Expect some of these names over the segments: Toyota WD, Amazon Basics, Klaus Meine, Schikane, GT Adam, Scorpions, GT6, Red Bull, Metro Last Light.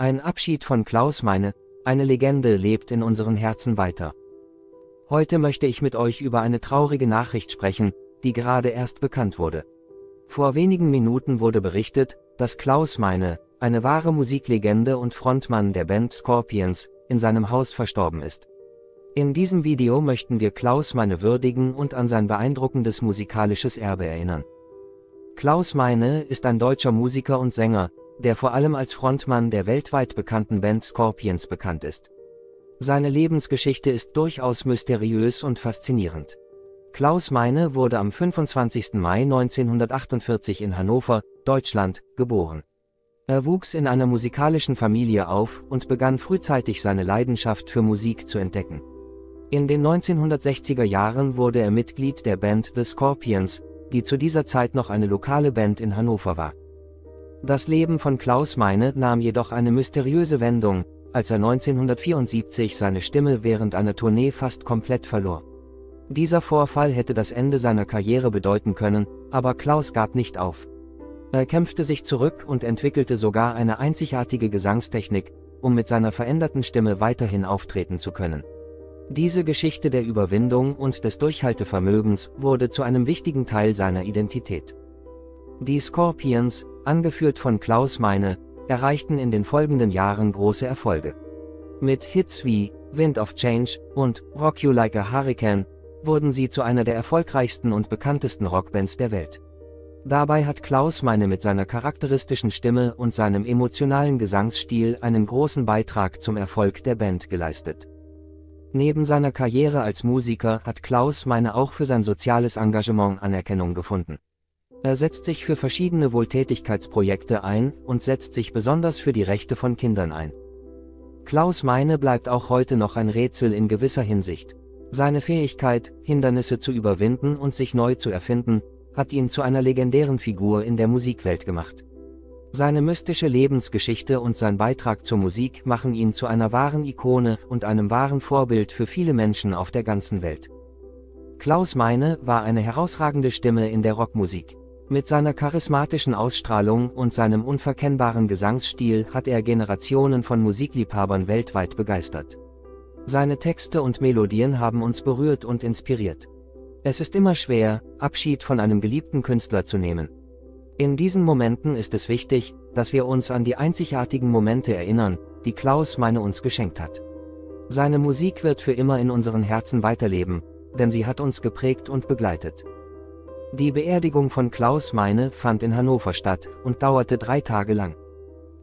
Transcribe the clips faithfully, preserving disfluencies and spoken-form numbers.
Ein Abschied von Klaus Meine, eine Legende lebt in unseren Herzen weiter. Heute möchte ich mit euch über eine traurige Nachricht sprechen, die gerade erst bekannt wurde. Vor wenigen Minuten wurde berichtet, dass Klaus Meine, eine wahre Musiklegende und Frontmann der Band Scorpions, in seinem Haus verstorben ist. In diesem Video möchten wir Klaus Meine würdigen und an sein beeindruckendes musikalisches Erbe erinnern. Klaus Meine ist ein deutscher Musiker und Sänger, der vor allem als Frontmann der weltweit bekannten Band Scorpions bekannt ist. Seine Lebensgeschichte ist durchaus mysteriös und faszinierend. Klaus Meine wurde am fünfundzwanzigsten Mai neunzehnhundertachtundvierzig in Hannover, Deutschland, geboren. Er wuchs in einer musikalischen Familie auf und begann frühzeitig seine Leidenschaft für Musik zu entdecken. In den neunzehnhundertsechziger Jahren wurde er Mitglied der Band The Scorpions, die zu dieser Zeit noch eine lokale Band in Hannover war. Das Leben von Klaus Meine nahm jedoch eine mysteriöse Wendung, als er neunzehnhundertvierundsiebzig seine Stimme während einer Tournee fast komplett verlor. Dieser Vorfall hätte das Ende seiner Karriere bedeuten können, aber Klaus gab nicht auf. Er kämpfte sich zurück und entwickelte sogar eine einzigartige Gesangstechnik, um mit seiner veränderten Stimme weiterhin auftreten zu können. Diese Geschichte der Überwindung und des Durchhaltevermögens wurde zu einem wichtigen Teil seiner Identität. Die Scorpions, angeführt von Klaus Meine, erreichten in den folgenden Jahren große Erfolge. Mit Hits wie Wind of Change und Rock You Like a Hurricane wurden sie zu einer der erfolgreichsten und bekanntesten Rockbands der Welt. Dabei hat Klaus Meine mit seiner charakteristischen Stimme und seinem emotionalen Gesangsstil einen großen Beitrag zum Erfolg der Band geleistet. Neben seiner Karriere als Musiker hat Klaus Meine auch für sein soziales Engagement Anerkennung gefunden. Er setzt sich für verschiedene Wohltätigkeitsprojekte ein und setzt sich besonders für die Rechte von Kindern ein. Klaus Meine bleibt auch heute noch ein Rätsel in gewisser Hinsicht. Seine Fähigkeit, Hindernisse zu überwinden und sich neu zu erfinden, hat ihn zu einer legendären Figur in der Musikwelt gemacht. Seine mystische Lebensgeschichte und sein Beitrag zur Musik machen ihn zu einer wahren Ikone und einem wahren Vorbild für viele Menschen auf der ganzen Welt. Klaus Meine war eine herausragende Stimme in der Rockmusik. Mit seiner charismatischen Ausstrahlung und seinem unverkennbaren Gesangsstil hat er Generationen von Musikliebhabern weltweit begeistert. Seine Texte und Melodien haben uns berührt und inspiriert. Es ist immer schwer, Abschied von einem geliebten Künstler zu nehmen. In diesen Momenten ist es wichtig, dass wir uns an die einzigartigen Momente erinnern, die Klaus Meine uns geschenkt hat. Seine Musik wird für immer in unseren Herzen weiterleben, denn sie hat uns geprägt und begleitet. Die Beerdigung von Klaus Meine fand in Hannover statt und dauerte drei Tage lang.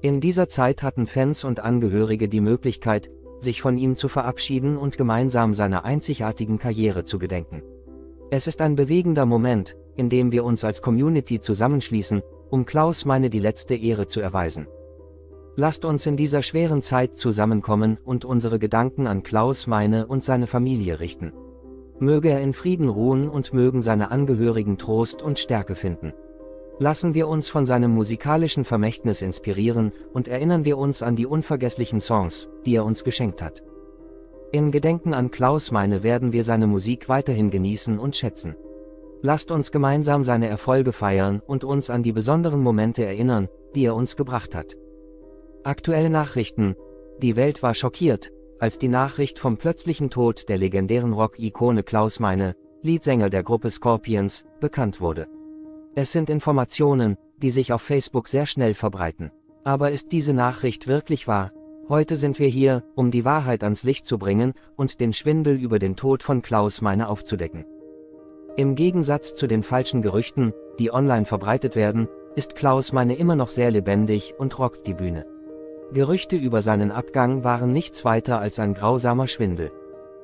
In dieser Zeit hatten Fans und Angehörige die Möglichkeit, sich von ihm zu verabschieden und gemeinsam seiner einzigartigen Karriere zu gedenken. Es ist ein bewegender Moment, in dem wir uns als Community zusammenschließen, um Klaus Meine die letzte Ehre zu erweisen. Lasst uns in dieser schweren Zeit zusammenkommen und unsere Gedanken an Klaus Meine und seine Familie richten. Möge er in Frieden ruhen und mögen seine Angehörigen Trost und Stärke finden. Lassen wir uns von seinem musikalischen Vermächtnis inspirieren und erinnern wir uns an die unvergesslichen Songs, die er uns geschenkt hat. In Gedenken an Klaus Meine werden wir seine Musik weiterhin genießen und schätzen. Lasst uns gemeinsam seine Erfolge feiern und uns an die besonderen Momente erinnern, die er uns gebracht hat. Aktuelle Nachrichten: Die Welt war schockiert, als die Nachricht vom plötzlichen Tod der legendären Rock-Ikone Klaus Meine, Leadsänger der Gruppe Scorpions, bekannt wurde. Es sind Informationen, die sich auf Facebook sehr schnell verbreiten. Aber ist diese Nachricht wirklich wahr? Heute sind wir hier, um die Wahrheit ans Licht zu bringen und den Schwindel über den Tod von Klaus Meine aufzudecken. Im Gegensatz zu den falschen Gerüchten, die online verbreitet werden, ist Klaus Meine immer noch sehr lebendig und rockt die Bühne. Gerüchte über seinen Abgang waren nichts weiter als ein grausamer Schwindel.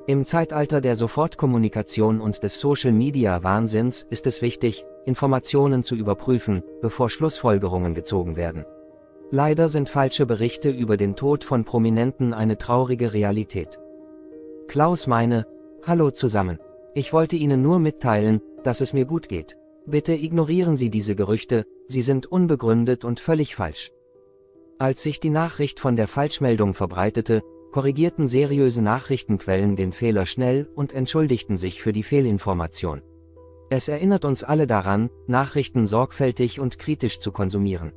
Im Zeitalter der Sofortkommunikation und des Social-Media-Wahnsinns ist es wichtig, Informationen zu überprüfen, bevor Schlussfolgerungen gezogen werden. Leider sind falsche Berichte über den Tod von Prominenten eine traurige Realität. Klaus Meine: Hallo zusammen. Ich wollte Ihnen nur mitteilen, dass es mir gut geht. Bitte ignorieren Sie diese Gerüchte, sie sind unbegründet und völlig falsch. Als sich die Nachricht von der Falschmeldung verbreitete, korrigierten seriöse Nachrichtenquellen den Fehler schnell und entschuldigten sich für die Fehlinformation. Es erinnert uns alle daran, Nachrichten sorgfältig und kritisch zu konsumieren.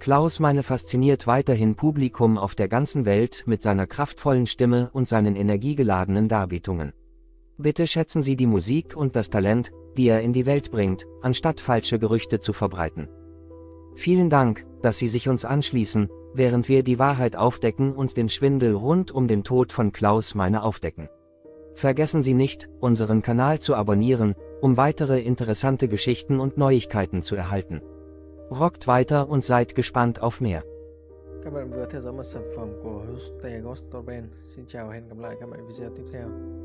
Klaus Meine fasziniert weiterhin Publikum auf der ganzen Welt mit seiner kraftvollen Stimme und seinen energiegeladenen Darbietungen. Bitte schätzen Sie die Musik und das Talent, die er in die Welt bringt, anstatt falsche Gerüchte zu verbreiten. Vielen Dank, dass Sie sich uns anschließen, während wir die Wahrheit aufdecken und den Schwindel rund um den Tod von Klaus Meine aufdecken. Vergessen Sie nicht, unseren Kanal zu abonnieren, um weitere interessante Geschichten und Neuigkeiten zu erhalten. Rockt weiter und seid gespannt auf mehr. Các bạn vừa theo dõi một sản phẩm của Scorpions. Xin chào, hẹn gặp lại các bạn video tiếp theo.